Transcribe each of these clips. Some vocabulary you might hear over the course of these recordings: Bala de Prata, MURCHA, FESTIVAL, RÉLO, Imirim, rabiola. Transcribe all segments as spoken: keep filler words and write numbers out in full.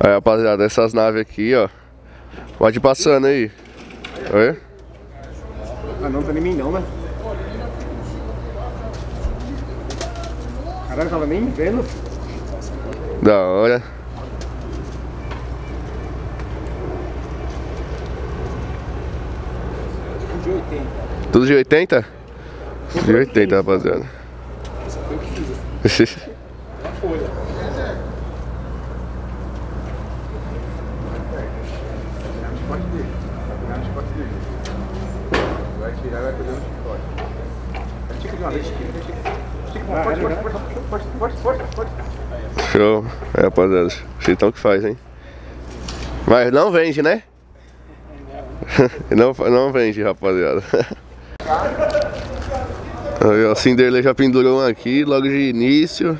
Aí, rapaziada, essas naves aqui, ó. Pode ir passando aí. Oi? Ah, não tá nem mim não, né? Caralho, tava nem vendo. Da hora. Tudo de oitenta. Tudo de oitenta? De oitenta, rapaziada. Essa foi o que fiz. A folha. Show, é, rapaziada, vocês estão que faz, hein? Mas não vende, né? Não, não vende, rapaziada. Aí, ó, o Cinderley já pendurou um aqui logo de início.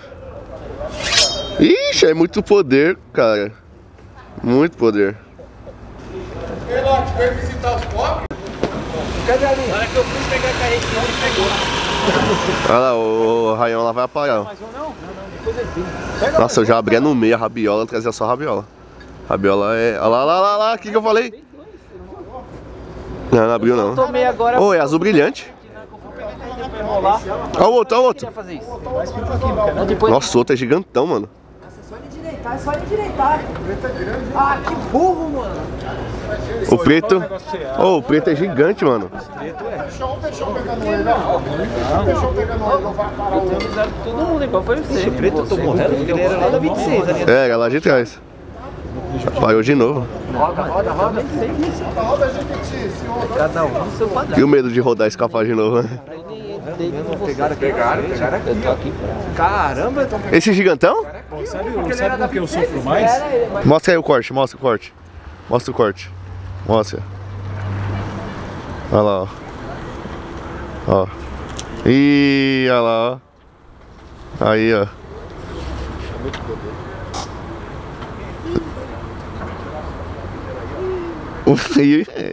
Ixi, é muito poder, cara. Muito poder. Ei, Ló, tu foi visitar os pobres? Cadê ali? Na hora que eu fui pegar a carretinha, ele pegou. Olha lá, o Raião lá vai aparar. Mais um não? Não, não, depois é fim. Nossa, eu já abri no meio a rabiola, trazia só a rabiola. Rabiola é... Olha lá, olha lá, olha lá, o que que eu falei? Não, não abriu não. Tomei agora... Ô, é azul brilhante. Olha o outro, olha o outro. Nossa, o outro é gigantão, mano. É só ele direitar. Ah, que burro, mano. O preto. Oh, o preto é gigante, mano. Fechou, fechou pegando ele, não. Fechou pegando ele, não vai parar o outro. Todo mundo igual foi o seu. O preto eu tô morrendo, ele era lá da vinte e seis ali. É, era lá de trás. Parou de novo. Roda, roda, roda. Roda de vinte e seis. Cada um no seu padrão. E o medo de rodar e escapar de novo, né? Pegaram, pegaram, pegaram aqui. Caramba, esse gigantão? Pô, sabe o sabe que eu sofro mais? Mostra aí o corte, mostra o corte. Mostra o corte. Mostra. Olha lá, ó. Ó. Ih, olha lá, ó. Aí, ó.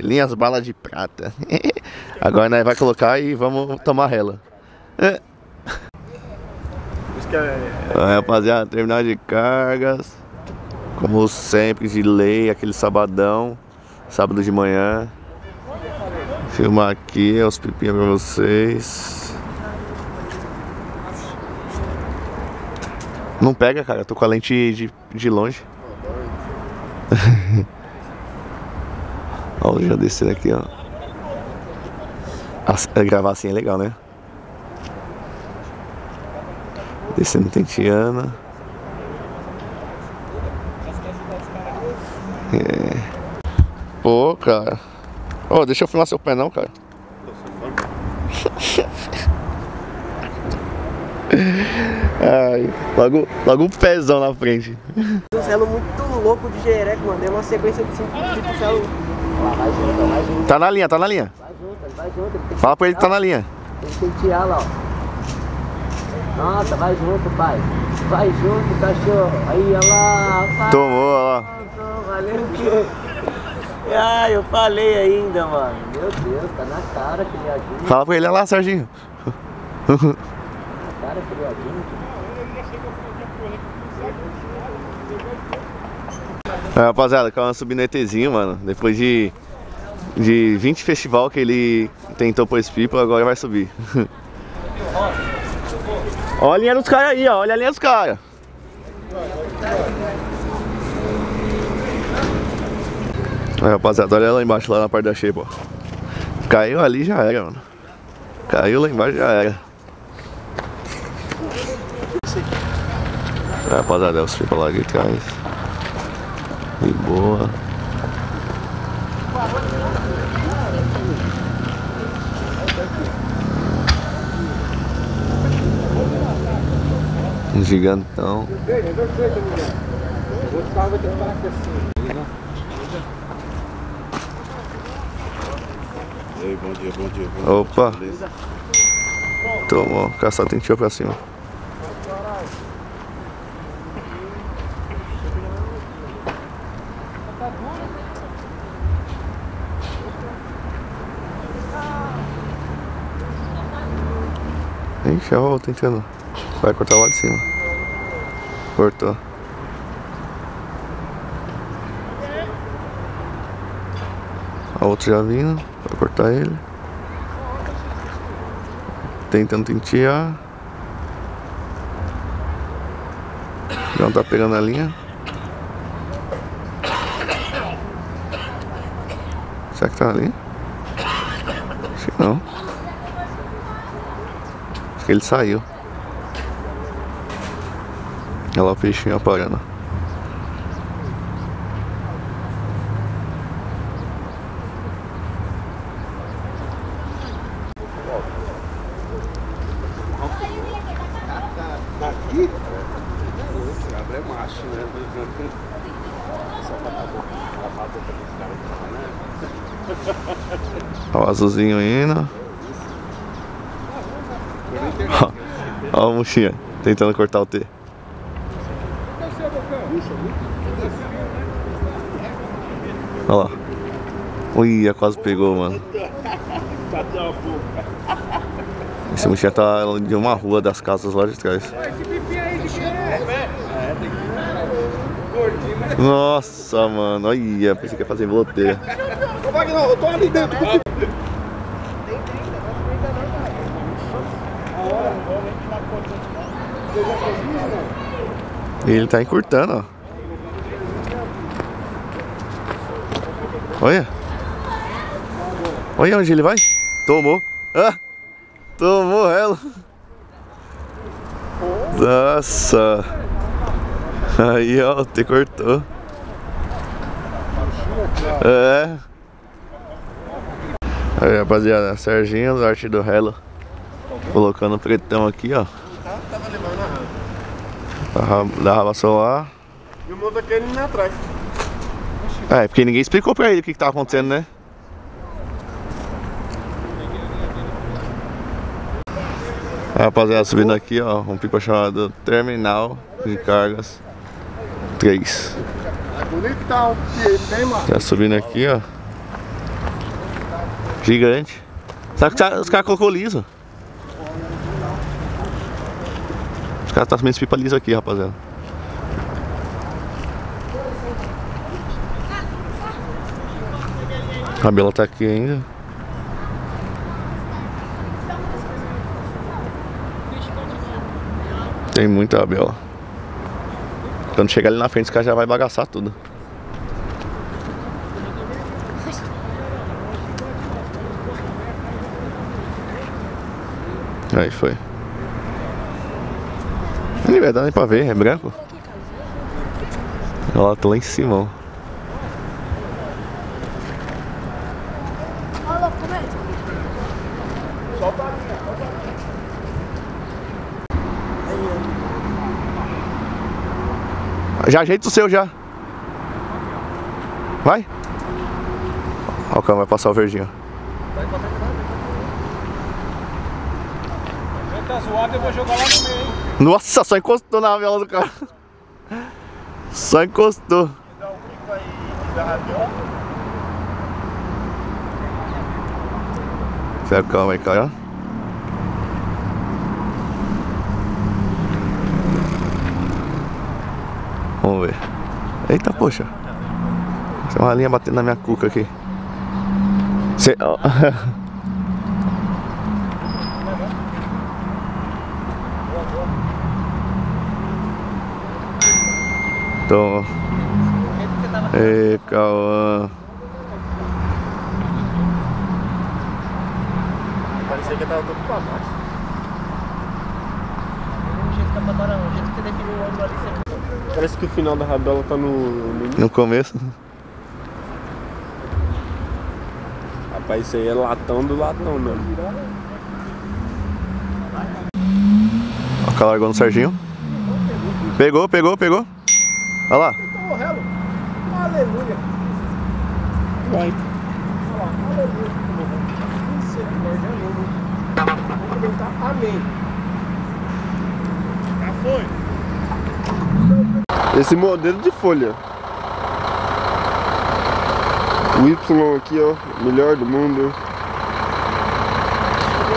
Linhas Bala de Prata. Agora nós vai colocar e vamos tomar rela. É. Aí, rapaziada, terminal de cargas. Como sempre, de lei, aquele sabadão. Sábado de manhã. Filmar aqui os pipinhas pra vocês. Não pega, cara, eu tô com a lente de, de longe. Olha, já descendo aqui, ó. A, a gravar assim é legal, né? Descendo Tentiana. É. Pô, cara. Ó, oh, deixa eu filmar seu pé não, cara. Ai, logo, logo o pezão na frente. Um celo muito louco de jereco, mano. Deu uma sequência de cinco tipos de celo. Tá na linha, tá na linha. Vai junto, vai junto. Fala pra ele que tá na linha. Tem que tirar lá, ó. Nossa, vai junto, pai. Vai junto, cachorro. Aí, olha lá. Vai. Tomou, olha lá. Valeu o quê? Ah, eu falei ainda, mano. Meu Deus, tá na cara, criadinho. Fala pra ele, olha lá, Serginho. Tá na cara, criadinho. É, rapaziada, calma, subindo ETzinho, mano. Depois de, de vinte festival que ele tentou pôr esse pipo, agora vai subir. Olha a linha dos caras aí, ó. Olha a linha dos caras. É, rapaziada, olha lá embaixo, lá na parte da xepa, ó. Caiu ali já era, mano. Caiu lá embaixo já era. É, rapaziada, é os pipa lá de trás. Que boa. Um gigantão. E aí, bom dia, bom dia, bom dia. Opa. Tomou, caçar tem que tirar pra cima. Ixi, ó, tentando. Vai cortar lá de cima. Cortou. outro já vindo pra cortar ele. Tentando tentear. Não tá pegando a linha. Será que tá ali? Acho que não. Acho que ele saiu. Olha lá o peixinho aparando. Olha o azulzinho indo. Olha a mochinha tentando cortar o T. Olha lá. Ui, quase pegou, mano. Esse mochinha tá de uma rua das casas lá de trás. Nossa, mano, olha, pensei que ia fazer volteira. Eu tô ali dentro. Tem trinta, ele tá encurtando, ó. Olha. Olha onde ele vai. Tomou. Ah, tomou ela. Nossa. Aí, ó, te cortou. É. Aí, rapaziada, Serginho do Arte do Rélo. Colocando o pretão aqui, ó. Tava levando a da raba solar. E o mundo aquele ali atrás. É, porque ninguém explicou pra ele o que, que tá acontecendo, né? Aí, rapaziada, subindo aqui, ó. Um pico chamado Terminal de Cargas três. Tá subindo aqui, ó. Gigante. Só que os caras colocou liso. Os caras estão tá meio pipa liso aqui, rapaziada. A Bela tá aqui ainda. Tem muita Bela. Quando chegar ali na frente, os caras já vai bagaçar tudo. Aí foi. Na verdade, nem pra ver, é branco. Olha lá, tô lá em cima, ó. Já ajeita o seu, já. Vai. Ó, o cara vai passar o verdinho. Tá zoado, eu vou jogar lá no meio. Nossa, só encostou na vela do cara. Só encostou. Sério, calma aí, cara. Vamos ver. Eita, poxa. Tem uma linha batendo na minha cuca aqui. Cê... Toma. Ei, Cauã. Parecia que eu tava todo pra baixo. Um jeito que tá um jeito que você definiu o ângulo ali, você... Parece que o final da rabela tá no... No começo? Rapaz, isso aí é latão do latão mesmo. Olha o cara largou no Serginho. Pegou, pegou, pegou. Olha lá. Aleluia. Vai. Amém. Já foi. Esse modelo de folha. O Y aqui, ó. Melhor do mundo.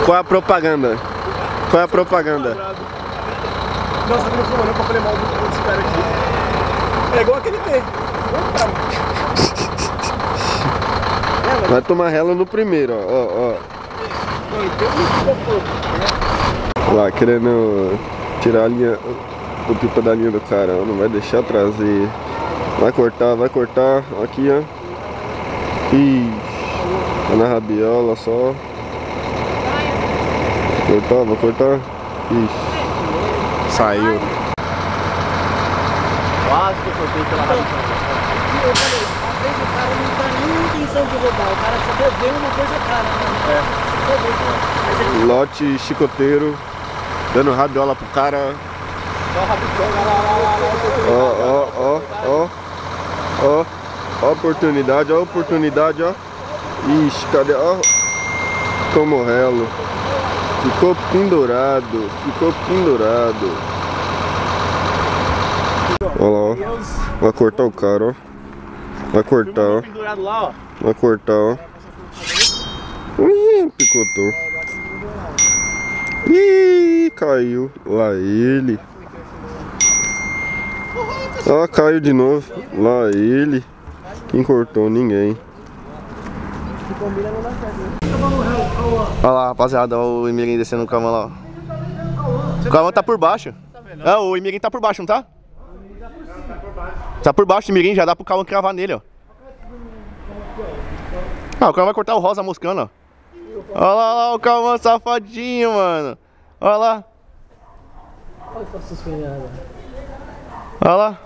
Qual é a propaganda? Qual é a propaganda? Nossa, não foi não pra falar mal desse cara aqui. É igual aquele T. É, Vai tomar relo no primeiro, ó, ó. Lá, querendo tirar a linha, o pipa da linha do cara, ó. Não vai deixar trazer. Vai cortar, vai cortar. Aqui, ó. Ih, tá na rabiola só. Cortar, vou cortar. Ixi. Saiu. Quase que eu cortei pela rabiola. O cara não tá nem intenção de roubar, o cara só deve uma coisa cara, né? É. Ele... Lote chicoteiro, dando rabiola pro cara. Só rabiola, lá, lá, lá, lá, ó, ó, ó, ó, ó, oportunidade, ó, oportunidade, ó. Ixi, cadê? Ó, como relo. Ficou pendurado, ficou pendurado. Olha lá, ó. Vai cortar o cara, ó. Vai cortar, ó. Lá, ó. Vai cortar, ó. Ih, picotou. Ih, caiu. Lá ele. Ó, caiu de novo. Lá ele. Quem cortou? Ninguém. Olha lá, rapaziada. Olha o Imirim descendo o camão lá, ó. O camão tá por baixo. Ah, o Imirim tá por baixo, não tá? Tá por baixo do Mirim, já dá pro Calma cravar nele, ó. Ah, o cara vai cortar o rosa moscando, ó. Olha lá, lá o Calma safadinho, mano. Olha lá. Olha lá.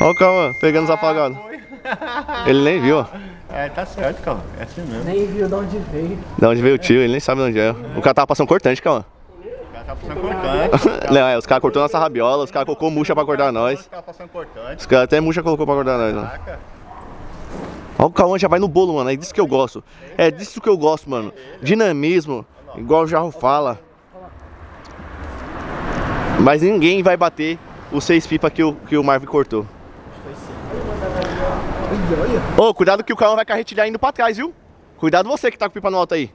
Olha o Calma pegando os apagados. Ele nem viu, ó. É, tá certo, Calma. É assim mesmo. Nem viu de onde veio. De onde veio o tio, ele nem sabe de onde é. O cara tava passando cortante, Calma. Tá passando cortante. Não, é, os caras cortou nossa rabiola, os caras colocou murcha pra acordar nós. Os caras passando cortante. Os caras até murcha colocou pra acordar nós, mano. Olha o Cauã já vai no bolo, mano. É disso que eu gosto. É disso que eu gosto, mano. Dinamismo, igual o Jarro fala. Mas ninguém vai bater os seis pipas que o, que o Marvin cortou. Ô, oh, cuidado que o Cauã vai carretilhar indo pra trás, viu? Cuidado você que tá com pipa no alto aí.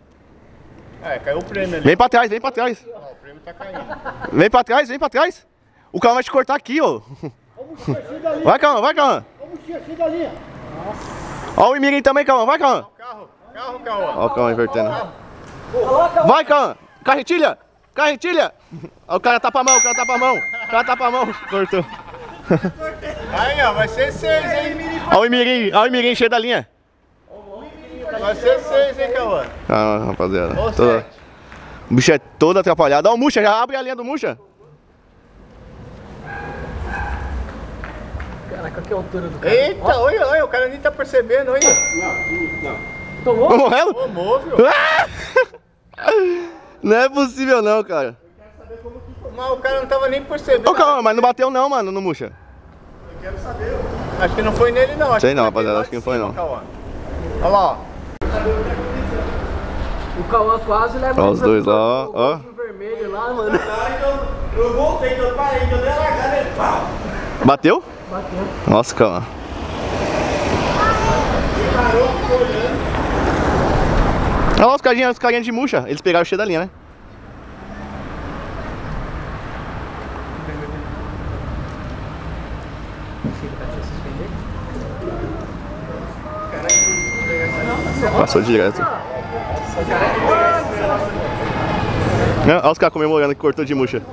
É, caiu o prêmio ali. Vem pra trás, vem pra trás. Ah, o prêmio tá caindo. Vem pra trás, vem pra trás. O Calma vai te cortar aqui, ó. Vai, Calma, vai, Calma. Ó o Imirim também, Calma, vai, Calma. Carro, carro, Calma. Ó o Calma invertendo. Vai, Calma. Carretilha, carretilha. Ó, o cara tá pra mão, o cara tá pra mão. O cara tá pra mão. Cortou. Aí, ó, vai ser seis, hein. Ó o Imirim, ó o Imirim cheio da linha. Vai ser seis, hein, Cauã? Calma, rapaziada. Toda... O bicho é todo atrapalhado. Ó o Murcha, já abre a linha do Murcha. Caraca, que altura do cara. Eita, olha, olha, o cara nem tá percebendo, olha. Não, não. Tomou? Tomou relo? Tomou, viu? Não é possível não, cara. Eu quero saber como que... Mas o cara não tava nem percebendo. Ô, Cauã, mas não bateu não, mano, no Murcha. Eu quero saber. Acho que não foi nele não. Acho sei não, rapaziada, acho que não foi não. Cauã. Olha lá, ó. O Cauã quase leva o... Olha os dois lá, ó. Ó. Vermelho lá, mano. Eu voltei, eu parei, eu dei a largada e pau. Bateu? Bateu. Nossa, Cauã. Parou, ficou olhando. Olha lá os carinhas, os carinhas de murcha. Eles pegaram o cheio da linha, né? Passou direto. Olha os caras comemorando que cortou de murcha.